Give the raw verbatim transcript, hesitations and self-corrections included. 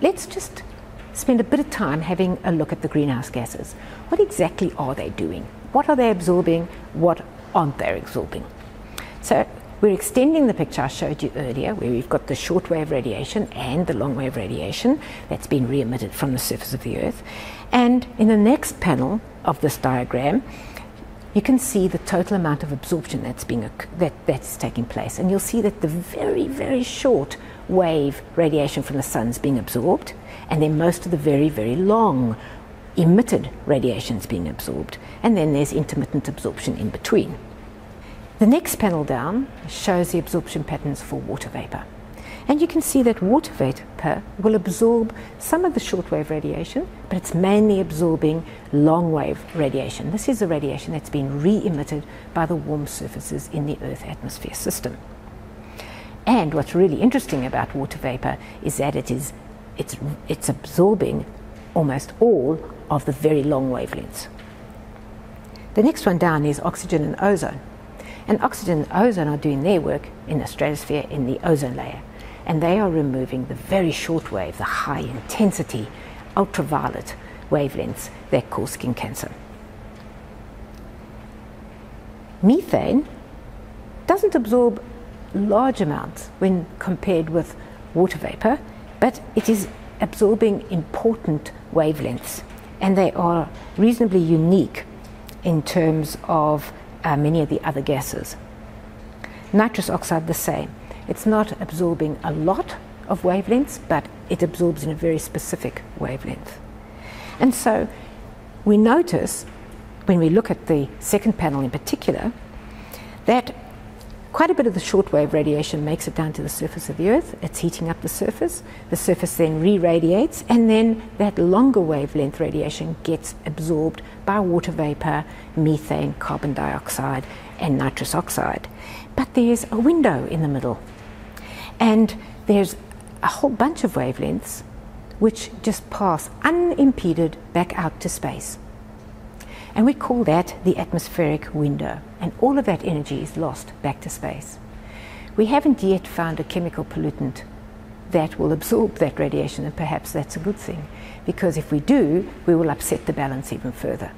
let's just spend a bit of time having a look at the greenhouse gases. What exactly are they doing? What are they absorbing? What aren't they absorbing? So we're extending the picture I showed you earlier, where we've got the shortwave radiation and the longwave radiation that's been re-emitted from the surface of the Earth. And in the next panel of this diagram, you can see the total amount of absorption that's being that that's taking place, and you'll see that the very very short wave radiation from the sun's being absorbed, and then most of the very very long emitted radiation's being absorbed, and then there's intermittent absorption in between. The next panel down shows the absorption patterns for water vapor, and you can see that water vapor will absorb some of the shortwave radiation, but it's mainly absorbing longwave radiation. This is the radiation that's been re-emitted by the warm surfaces in the Earth atmosphere system. And what's really interesting about water vapor is that it is, it's, it's absorbing almost all of the very long wavelengths. The next one down is oxygen and ozone. And oxygen and ozone are doing their work in the stratosphere, in the ozone layer. And they are removing the very short wave, the high intensity, ultraviolet wavelengths that cause skin cancer. Methane doesn't absorb large amounts when compared with water vapor, but it is absorbing important wavelengths, and they are reasonably unique in terms of uh, many of the other gases. Nitrous oxide the same. It's not absorbing a lot of wavelengths, but it absorbs in a very specific wavelength. And so we notice, when we look at the second panel in particular, that quite a bit of the shortwave radiation makes it down to the surface of the Earth. It's heating up the surface. The surface then re-radiates, and then that longer wavelength radiation gets absorbed by water vapor, methane, carbon dioxide, and nitrous oxide. But there's a window in the middle, and there's a whole bunch of wavelengths which just pass unimpeded back out to space. And we call that the atmospheric window, and all of that energy is lost back to space. We haven't yet found a chemical pollutant that will absorb that radiation, and perhaps that's a good thing, because if we do, we will upset the balance even further.